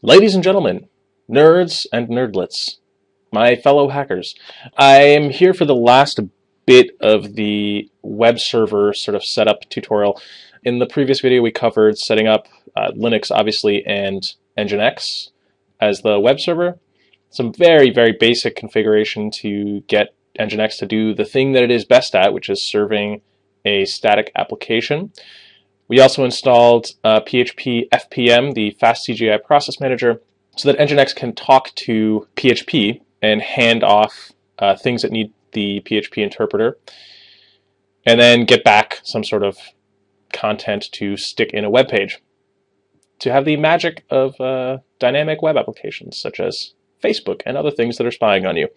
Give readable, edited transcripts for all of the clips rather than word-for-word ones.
Ladies and gentlemen, nerds and nerdlets, my fellow hackers, I am here for the last bit of the web server sort of setup tutorial. In the previous video we covered setting up Linux, obviously, and Nginx as the web server. Some very, very basic configuration to get Nginx to do the thing that it is best at, which is serving a static application. We also installed PHP FPM, the FastCGI Process Manager, so that Nginx can talk to PHP and hand off things that need the PHP interpreter, and then get back some sort of content to stick in a web page to have the magic of dynamic web applications such as Facebook and other things that are spying on you.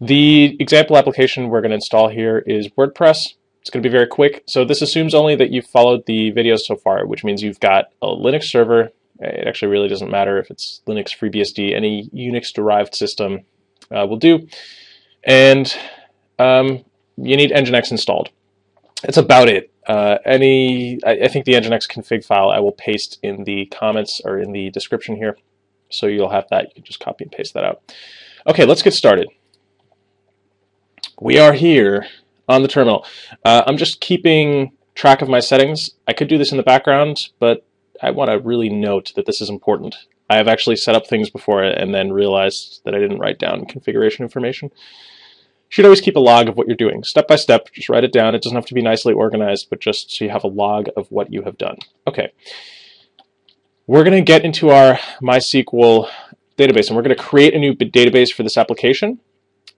The example application we're going to install here is WordPress. It's going to be very quick. So this assumes only that you've followed the videos so far, which means you've got a Linux server. It actually really doesn't matter if it's Linux, FreeBSD, any Unix-derived system will do. And you need Nginx installed. That's about it. I think the Nginx config file I will paste in the comments or in the description here. So you'll have that. You can just copy and paste that out. Okay, let's get started. We are here on the terminal. I'm just keeping track of my settings. I could do this in the background, but I want to really note that this is important. I have actually set up things before and then realized that I didn't write down configuration information. You should always keep a log of what you're doing. Step by step, just write it down. It doesn't have to be nicely organized, but just so you have a log of what you have done. Okay. We're going to get into our MySQL database, and we're going to create a new database for this application.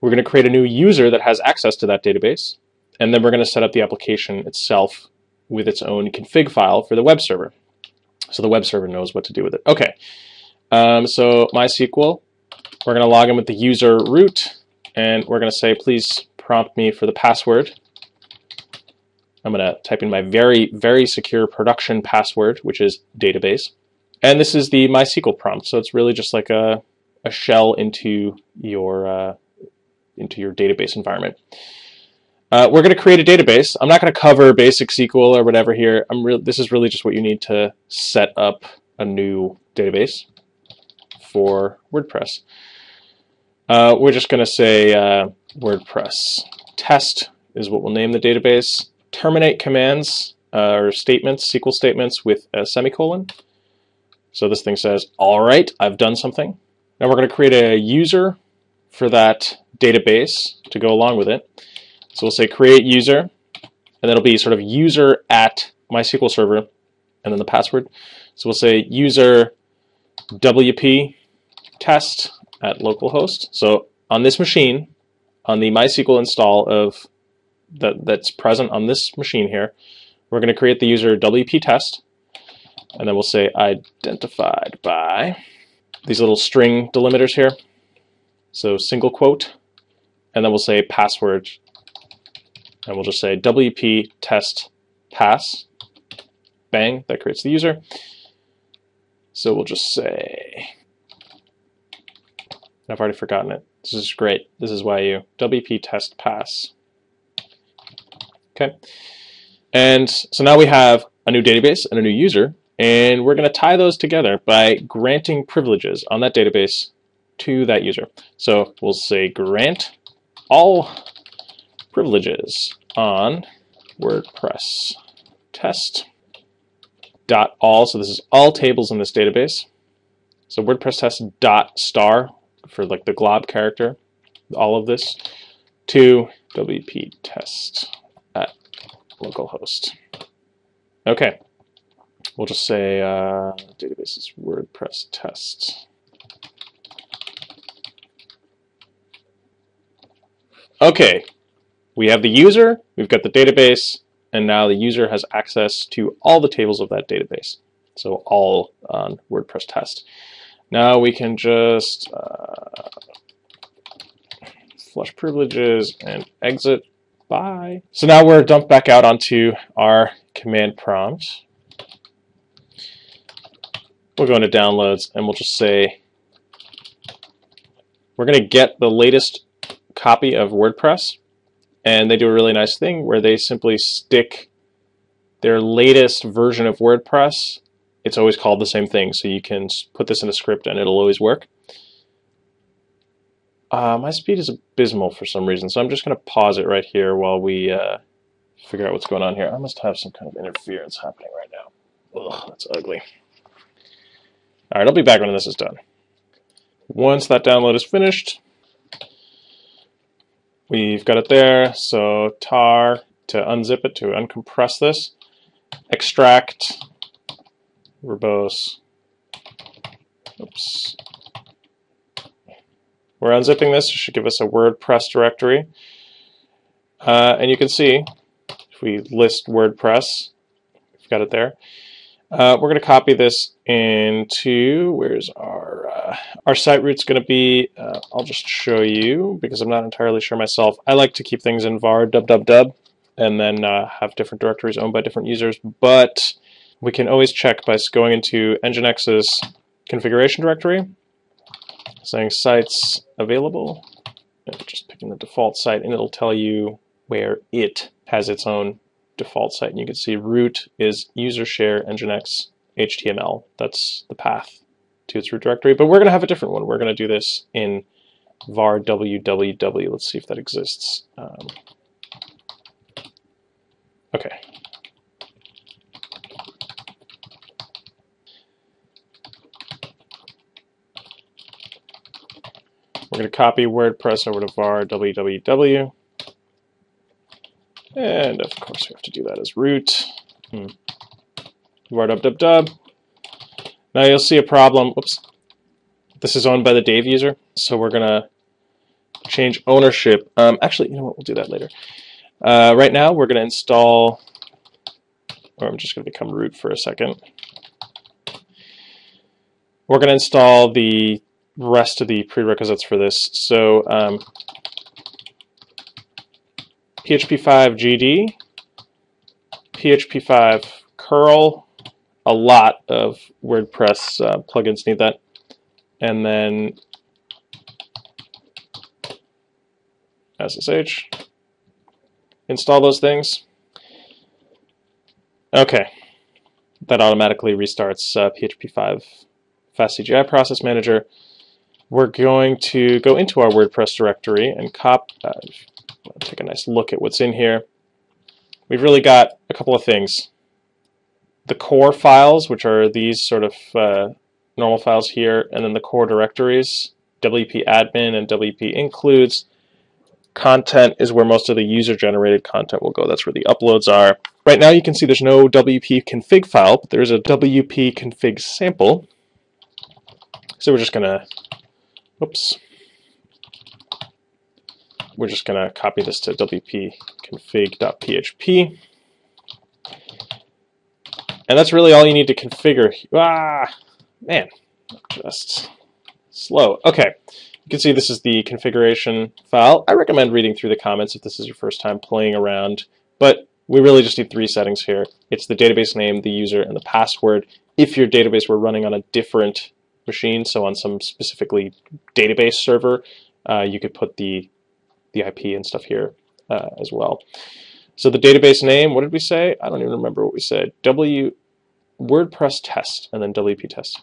We're going to create a new user that has access to that database, and then we're going to set up the application itself with its own config file for the web server, so the web server knows what to do with it. Okay, so MySQL, we're going to log in with the user root, and we're going to say, please prompt me for the password. I'm going to type in my very, very secure production password, which is database. And this is the MySQL prompt, so it's really just like a shell into your database environment. We're going to create a database. I'm not going to cover basic SQL or whatever here. This is really just what you need to set up a new database for WordPress. We're just going to say WordPress test is what we'll name the database. Terminate commands or statements, SQL statements with a semicolon. So this thing says, all right, I've done something. Now we're going to create a user for that database to go along with it. So we'll say create user, and that'll be sort of user at MySQL server, and then the password. So we'll say user wp test at localhost. So on this machine, on the MySQL install of that's present on this machine here, we're going to create the user wp test, and then we'll say identified by these little string delimiters here. So single quote, and then we'll say password, and we'll just say wp test pass. Bang, that creates the user. So we'll just say, I've already forgotten it. This is great. This is why you wp test pass. Okay, and so now we have a new database and a new user, and we're going to tie those together by granting privileges on that database to that user. So we'll say grant all privileges on WordPress test dot all. So this is all tables in this database. So WordPress test dot star for like the glob character, all of this, to wp test at localhost. Okay, we'll just say database is WordPress test. Okay, we have the user, we've got the database, and now the user has access to all the tables of that database. So all on WordPress test. Now we can just flush privileges and exit. Bye. So now we're dumped back out onto our command prompt. We'll go into downloads, and we'll just say we're going to get the latest copy of WordPress, and they do a really nice thing where they simply stick their latest version of WordPress it's always called the same thing, so you can put this in a script and it'll always work. My speed is abysmal for some reason, so I'm just going to pause it right here while we figure out what's going on here. I must have some kind of interference happening right now. Ugh, that's ugly. All right, I'll be back when this is done. Once that download is finished, we've got it there. So tar to unzip it, to uncompress this, extract verbose. Oops. We're unzipping this. It should give us a WordPress directory. And you can see, if we list WordPress, we've got it there. We're going to copy this into, where's our site root's going to be, I'll just show you because I'm not entirely sure myself. I like to keep things in var www and then have different directories owned by different users, but we can always check by going into Nginx's configuration directory, saying sites available, and just picking the default site, and it'll tell you where it has its own default site. And you can see root is user share nginx html. That's the path to its root directory, but we're going to have a different one. We're going to do this in var www. Let's see if that exists. Okay. We're going to copy WordPress over to var www. And of course, we have to do that as root. Var www. Now you'll see a problem. Oops. This is owned by the Dave user, so we're going to change ownership. Actually, you know what? We'll do that later. Right now, we're going to install, or I'm just going to become root for a second. We're going to install the rest of the prerequisites for this. So PHP5-gd, PHP5-curl, a lot of WordPress plugins need that, and then SSH. Install those things. Okay, that automatically restarts PHP5 FastCGI process manager. We're going to go into our WordPress directory and take a nice look at what's in here. We've really got a couple of things. The core files, which are these sort of normal files here, and then the core directories, wp-admin and wp-includes. Content is where most of the user-generated content will go. That's where the uploads are. Right now you can see there's no wp-config file, but there's a wp-config sample. So we're just going to copy this to wp-config.php. And that's really all you need to configure. Man, just slow. Okay, you can see this is the configuration file. I recommend reading through the comments if this is your first time playing around, but we really just need three settings here. It's the database name, the user, and the password. If your database were running on a different machine, so on some specifically database server, you could put the IP and stuff here as well. So the database name, what did we say? I don't even remember what we said. WordPress test, and then WP test.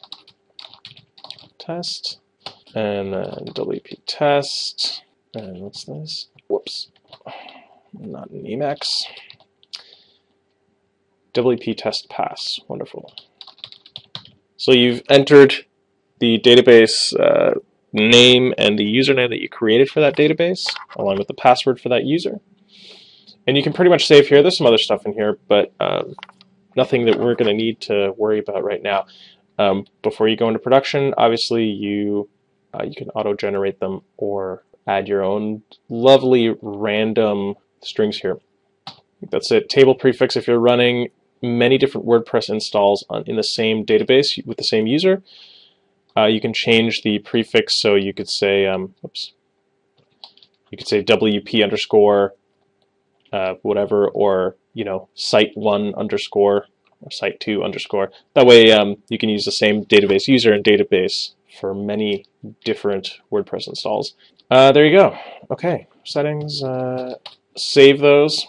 Test, and then WP test, and what's this? Whoops, not an Emacs. WP test pass, wonderful. So you've entered the database name and the username that you created for that database, along with the password for that user. And you can pretty much save here. There's some other stuff in here, but nothing that we're going to need to worry about right now. Before you go into production, obviously you can auto-generate them or add your own lovely random strings here. I think that's it. Table prefix if you're running many different WordPress installs in the same database with the same user. You can change the prefix, so you could say, you could say wp underscore whatever, or site1 underscore or site2 underscore. That way, you can use the same database user and database for many different WordPress installs. There you go. Okay, settings. Save those.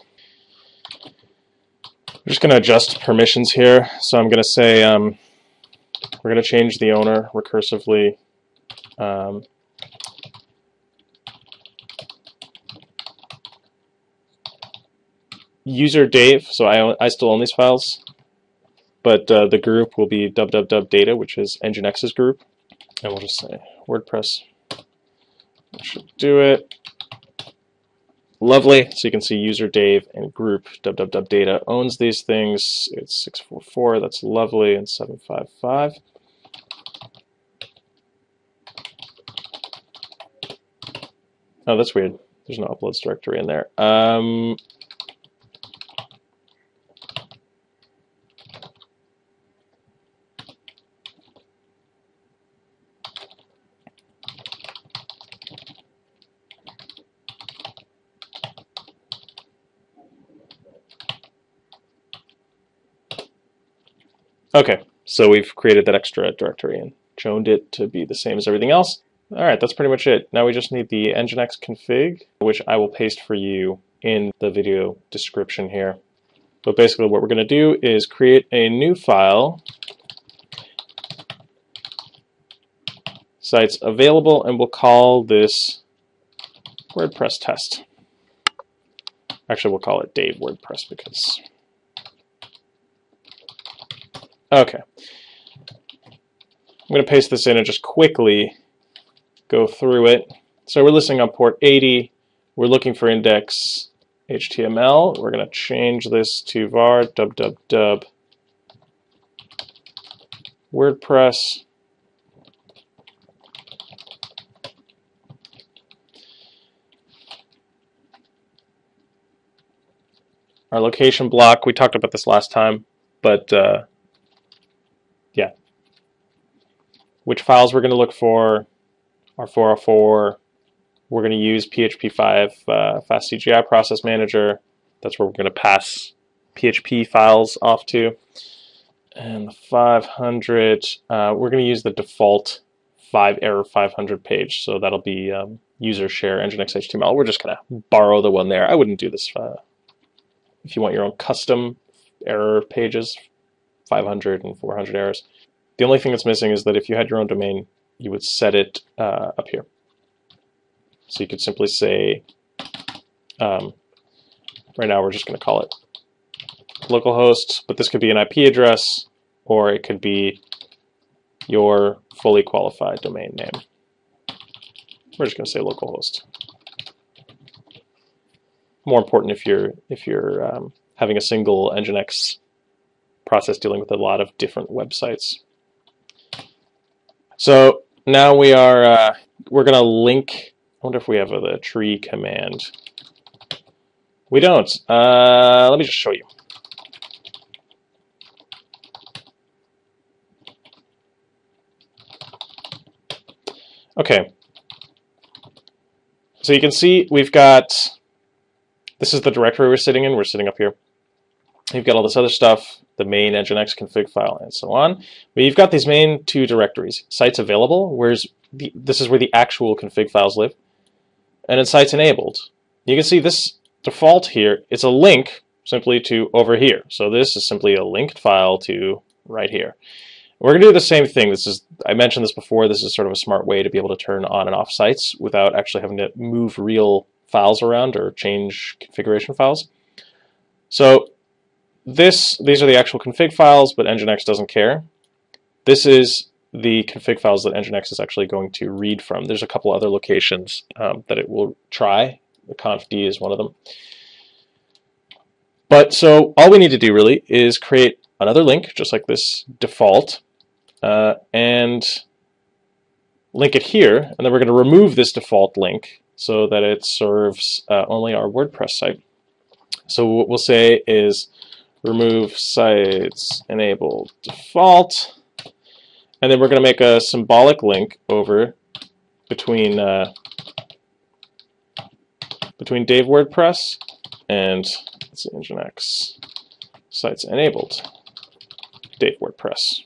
I'm just going to adjust permissions here, so I'm going to say We're going to change the owner recursively. User Dave, so I still own these files, but the group will be www data, which is Nginx's group, and we'll just say WordPress. That should do it. Lovely. So you can see user Dave and group www data owns these things. It's 644. That's lovely, and 755. Oh, that's weird. There's no uploads directory in there. Okay, so we've created that extra directory and joned it to be the same as everything else. All right, that's pretty much it. Now we just need the Nginx config, which I will paste for you in the video description here. But basically what we're going to do is create a new file. Sites available, and we'll call this WordPress test. Actually, we'll call it Dave WordPress because... Okay, I'm going to paste this in and just quickly go through it. So we're listening on port 80. We're looking for index HTML. We're going to change this to var www WordPress. Our location block, we talked about this last time, but yeah, which files we're going to look for are 404. We're going to use PHP5 FastCGI process manager. That's where we're going to pass PHP files off to. And the 500, we're going to use the default 5 error 500 page. So that'll be user share Nginx HTML. We're just going to borrow the one there. I wouldn't do this if you want your own custom error pages. 500 and 400 errors. The only thing that's missing is that if you had your own domain, you would set it up here. So you could simply say, right now we're just going to call it localhost, but this could be an IP address, or it could be your fully qualified domain name. We're just going to say localhost. More important if you're having a single Nginx process dealing with a lot of different websites. So now we are we're going to link. I wonder if we have the tree command. We don't. Let me just show you. Okay. So you can see we've got, this is the directory we're sitting in. We're sitting up here. You've got all this other stuff, the main Nginx config file, and so on. But you've got these main two directories, sites available, whereas this is where the actual config files live, and in sites enabled. You can see this default here, it's a link simply to over here. So this is simply a linked file to right here. We're going to do the same thing. This is, I mentioned this before, this is sort of a smart way to be able to turn on and off sites without actually having to move real files around or change configuration files. So these are the actual config files, but Nginx doesn't care. This is the config files that Nginx is actually going to read from. There's a couple other locations that it will try. The confd is one of them. But so all we need to do really is create another link, just like this default, and link it here. And then we're going to remove this default link so that it serves only our WordPress site. So what we'll say is remove sites enable default, and then we're going to make a symbolic link over between between Dave WordPress and, let's see, Nginx sites enabled Dave WordPress.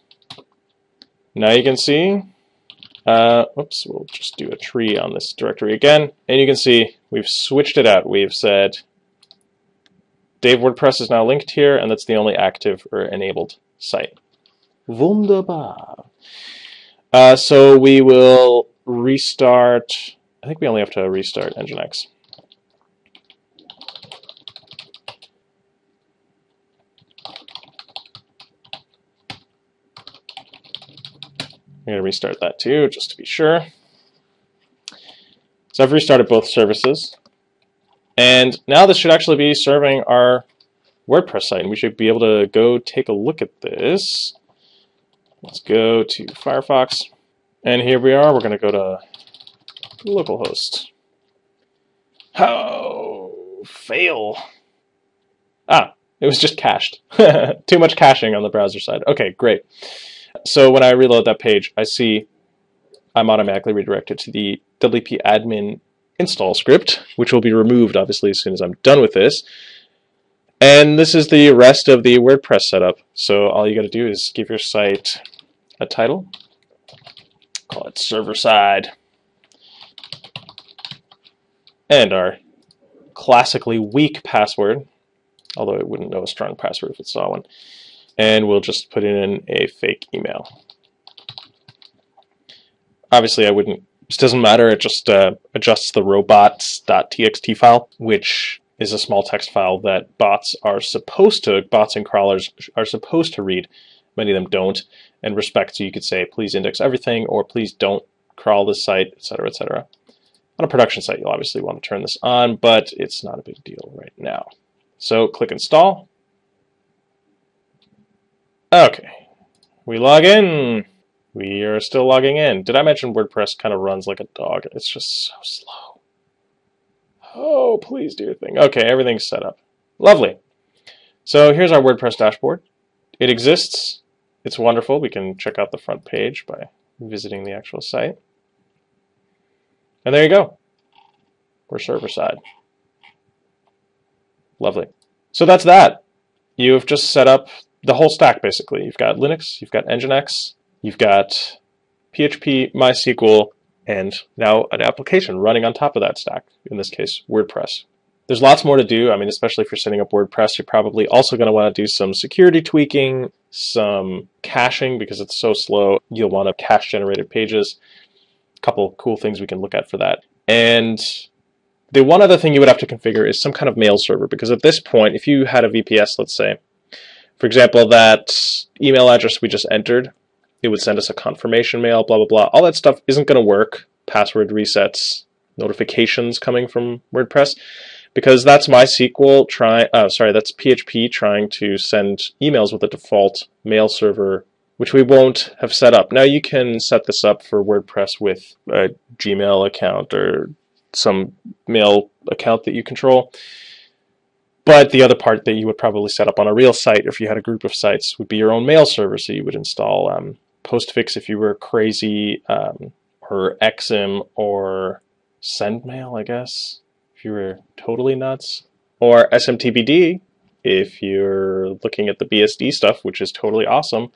Now you can see, oops, we'll just do a tree on this directory again, and you can see we've switched it out. We've said Dave WordPress is now linked here, and that's the only active or enabled site. Wunderbar. So we will restart. I think we only have to restart Nginx. I'm going to restart that too, just to be sure. So I've restarted both services. And now this should actually be serving our WordPress site. And we should be able to go take a look at this. Let's go to Firefox. And here we are. We're going to go to localhost. Oh, fail. Ah, it was just cached. Too much caching on the browser side. Okay, great. So when I reload that page, I see I'm automatically redirected to the wp-admin install script, which will be removed, obviously, as soon as I'm done with this. And this is the rest of the WordPress setup. So all you got to do is give your site a title. Call it server-side. And our classically weak password, although it wouldn't know a strong password if it saw one. And we'll just put in a fake email. Obviously, I wouldn't. This doesn't matter. It just adjusts the robots.txt file, which is a small text file that bots and crawlers are supposed to read. Many of them don't. And respect, so you could say, please index everything, or please don't crawl this site, etc., etc. On a production site, you'll obviously want to turn this on, but it's not a big deal right now. So click install. Okay, we log in. We are still logging in. Did I mention WordPress kind of runs like a dog? It's just so slow. Oh, please do your thing. Okay, everything's set up. Lovely. So here's our WordPress dashboard. It exists. It's wonderful. We can check out the front page by visiting the actual site. And there you go. We're server-side. Lovely. So that's that. You've just set up the whole stack, basically. You've got Linux, you've got Nginx, you've got PHP, MySQL, and now an application running on top of that stack, in this case, WordPress. There's lots more to do. I mean, especially if you're setting up WordPress, you're probably also going to want to do some security tweaking, some caching, because it's so slow. You'll want to cache generated pages. A couple cool things we can look at for that. And the one other thing you would have to configure is some kind of mail server, because at this point, if you had a VPS, let's say, for example, that email address we just entered, it would send us a confirmation mail, blah, blah, blah. All that stuff isn't going to work. Password resets, notifications coming from WordPress, because that's MySQL that's PHP trying to send emails with a default mail server, which we won't have set up. Now you can set this up for WordPress with a Gmail account or some mail account that you control. But the other part that you would probably set up on a real site, if you had a group of sites, would be your own mail server. So you would install Postfix if you were crazy, or Exim, or Sendmail, I guess, if you were totally nuts, or SMTPD if you're looking at the BSD stuff, which is totally awesome.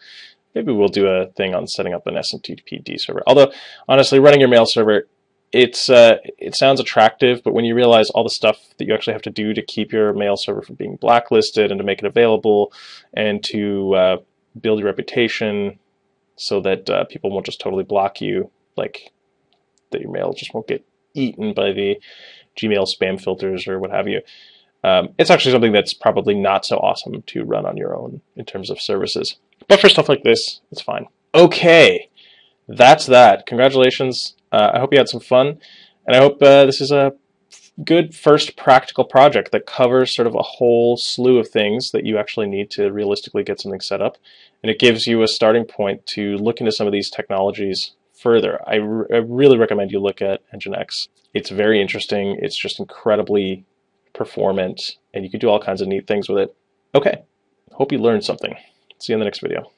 Maybe we'll do a thing on setting up an SMTPD server. Although, honestly, running your mail server, it sounds attractive, but when you realize all the stuff that you actually have to do to keep your mail server from being blacklisted and to make it available and to build your reputation so that people won't just totally block you, like that your mail just won't get eaten by the Gmail spam filters or what have you. It's actually something that's probably not so awesome to run on your own in terms of services. But for stuff like this, it's fine. Okay, that's that. Congratulations. I hope you had some fun, and I hope this is a good first practical project that covers sort of a whole slew of things that you actually need to realistically get something set up, and it gives you a starting point to look into some of these technologies further. I really recommend you look at Nginx. It's very interesting. It's just incredibly performant, and you can do all kinds of neat things with it. Okay, hope you learned something. See you in the next video.